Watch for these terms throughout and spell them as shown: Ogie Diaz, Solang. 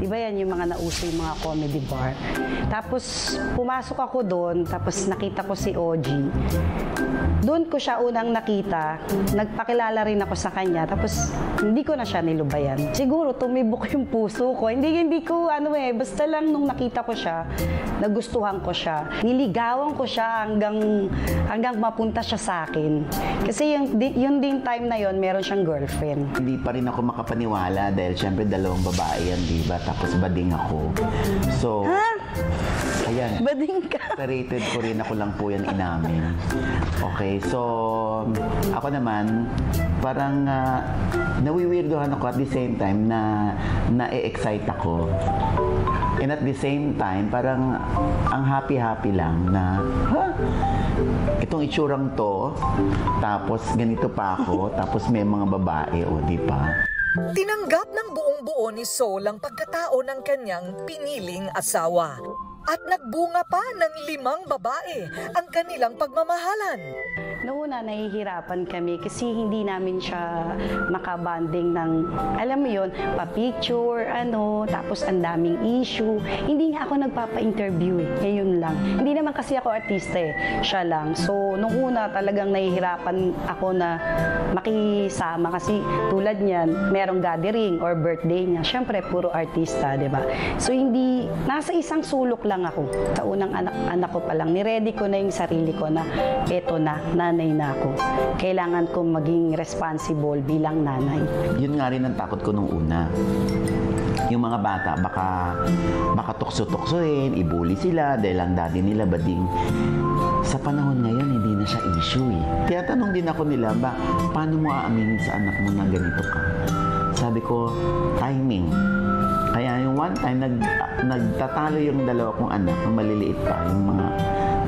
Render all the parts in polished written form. Diba yan yung mga nauso yung mga comedy bar? Tapos pumasok ako doon, tapos nakita ko si Ogie. Doon ko siya unang nakita, nagpakilala rin ako sa kanya, tapos hindi ko na siya nilubayan. Siguro tumibok yung puso ko, hindi ko ano eh, basta lang nung nakita ko siya, nagustuhan ko siya. Niligawan ko siya hanggang mapunta siya sa akin. Kasi yung din time na yon meron siyang girlfriend. Hindi pa rin ako makapaniwala dahil syempre dalawang babae. Ayan, diba? Tapos bading ako. So, ayan. Bading ka? Rated ko rin. Ako lang po yan inamin. Okay, so, ako naman, parang nawiwirdohan ako at the same time na na-excite ako. And at the same time, parang ang happy-happy lang na, huh? Itong itsurang to, tapos ganito pa ako, tapos may mga babae, o diba? Tinanggap ng buong-buo ni Solang pagkatao ng kanyang piniling asawa. At nagbunga pa ng 5 babae ang kanilang pagmamahalan. Noona, nahihirapan kami kasi hindi namin siya makabanding ng, alam mo yun, papicture, ano, tapos ang daming issue. Hindi nga ako nagpapa-interview eh, ngayon lang. Hindi naman kasi ako artista eh, siya lang. So, nung una talagang nahihirapan ako na makisama kasi tulad niyan, merong gathering or birthday niya. Siyempre, puro artista, diba? So, hindi, nasa isang sulok lang ako. Sa unang anak ko pa lang, niready ko na yung sarili ko na eto na, nanay na ako. Kailangan kong maging responsible bilang nanay. Yun nga rin ang takot ko nung una. Yung mga bata, baka tukso-tuksoin, ibuli sila dahil ang daddy nila bading. Sa panahon ngayon, hindi na siya issue eh. Kaya tanong din ako nila, paano mo aaminin sa anak mo na ganito ka? Sabi ko, timing. Kaya yung one time, nagtatalo yung dalawa kong anak na maliliit pa, yung mga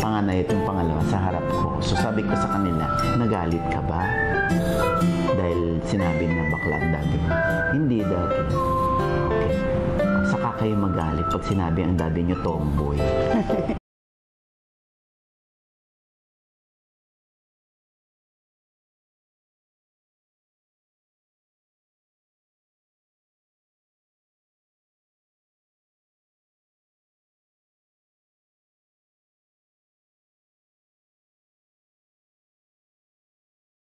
panganay at yung pangalawa sa harap ko. So sabi ko sa kanila, nagalit ka ba? Dahil sinabi na bakla ang daddy mo. Hindi daddy. Okay. Saka kayo magalit pag sinabi ang daddy niyo tomboy.